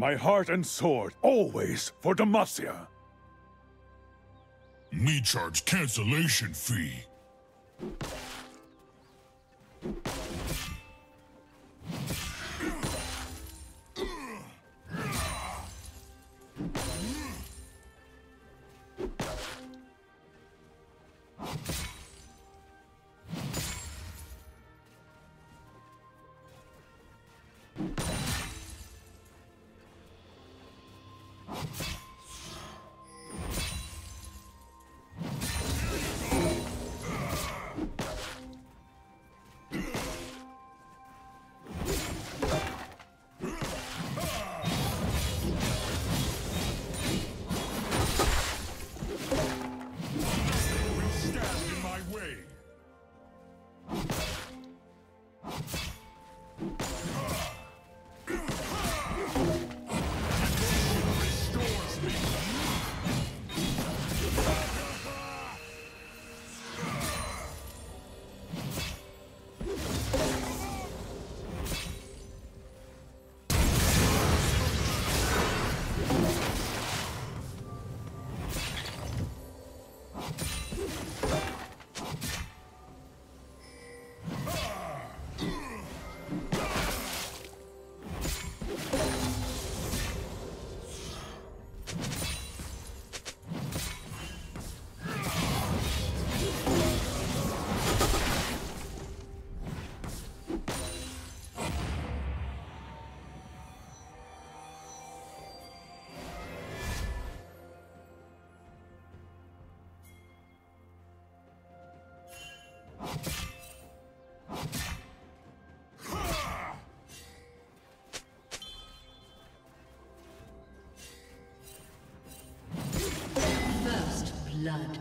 My heart and sword, always for Demacia. Me charge cancellation fee. First blood.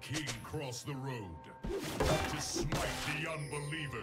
King crossed the road to smite the unbelievers.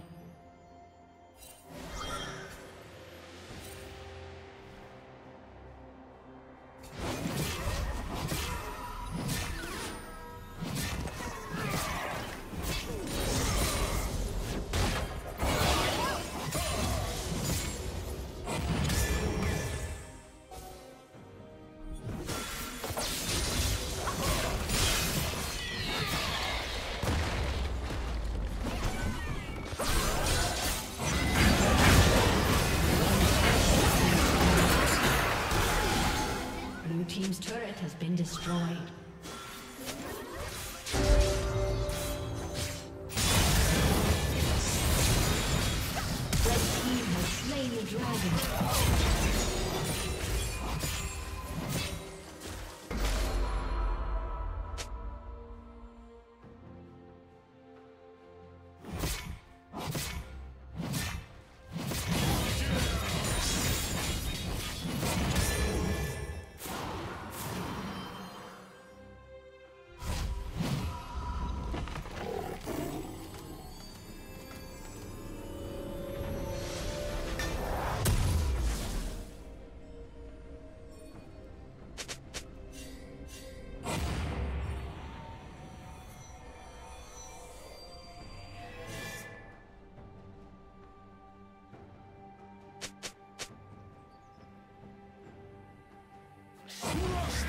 Team's turret has been destroyed. Red team has slain the dragon. Who's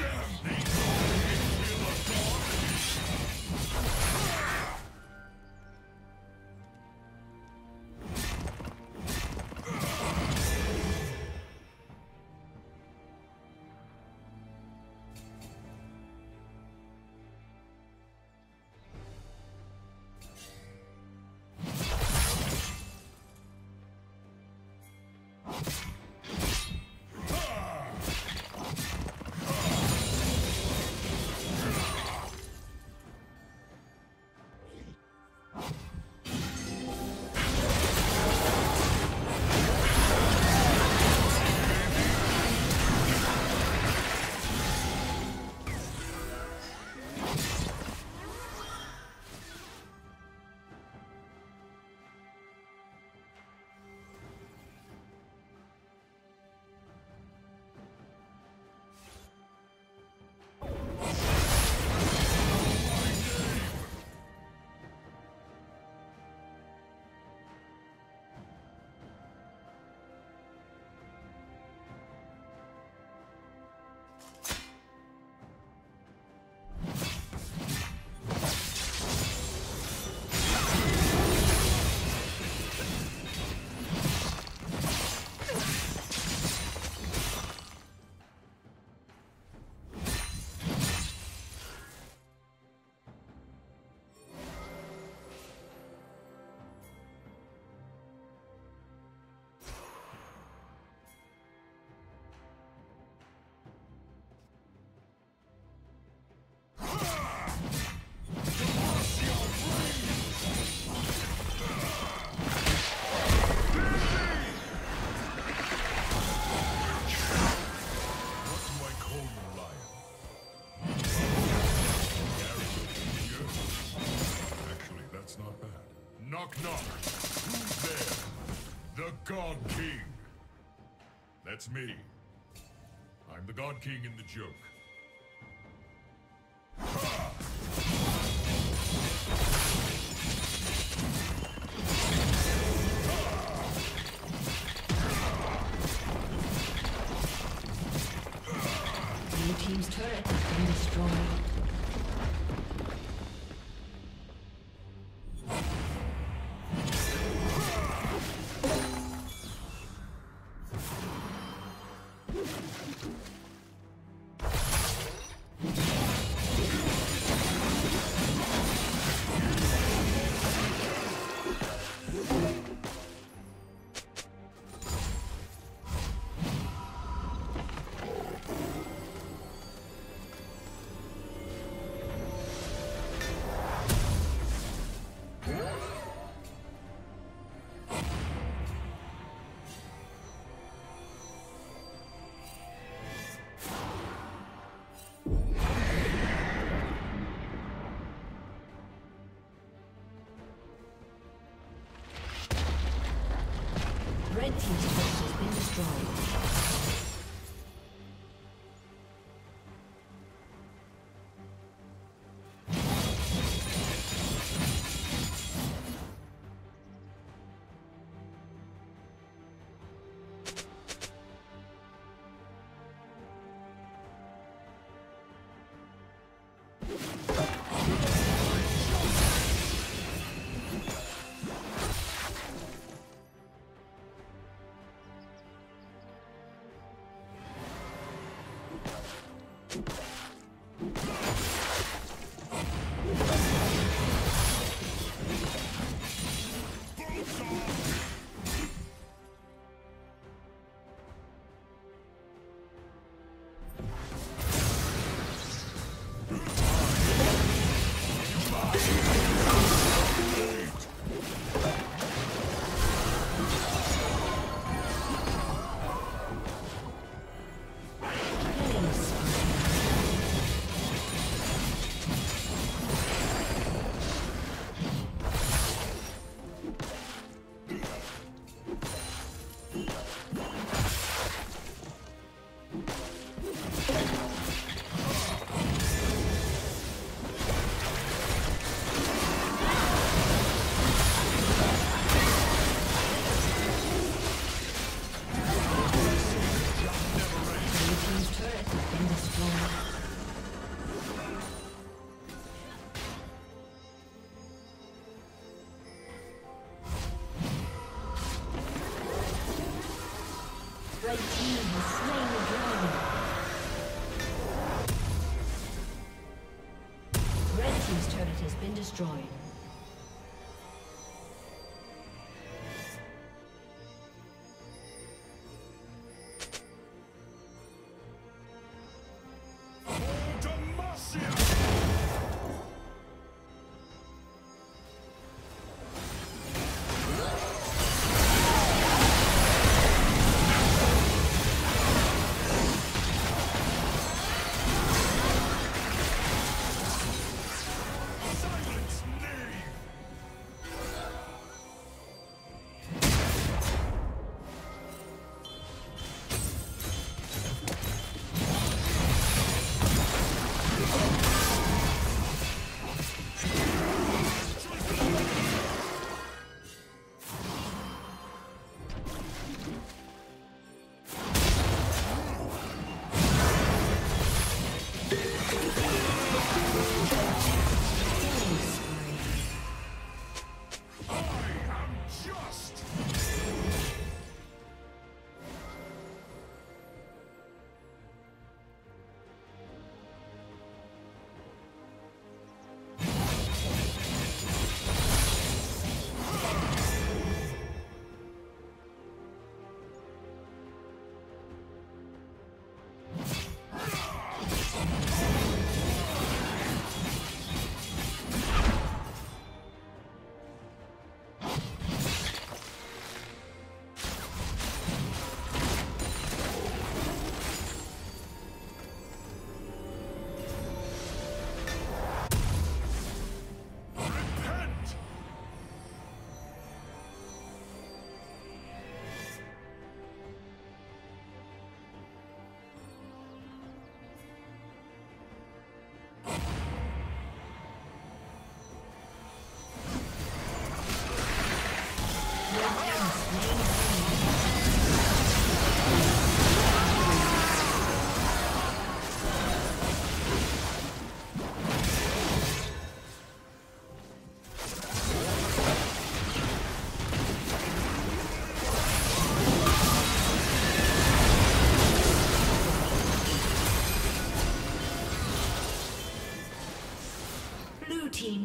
there? The God-King. That's me. I'm the God-King in the joke. Blue team's turret has been destroyed. team's turret has been destroyed. Destroyed.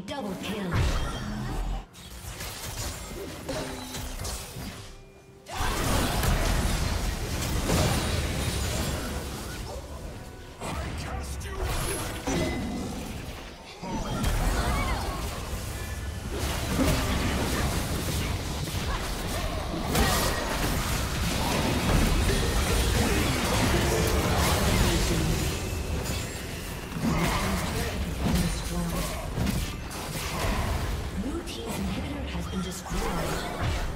Double kill. Inhibitor has been destroyed.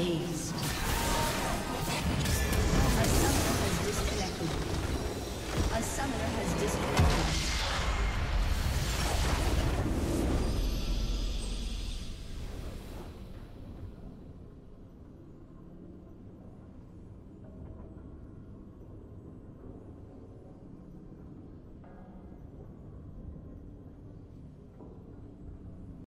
They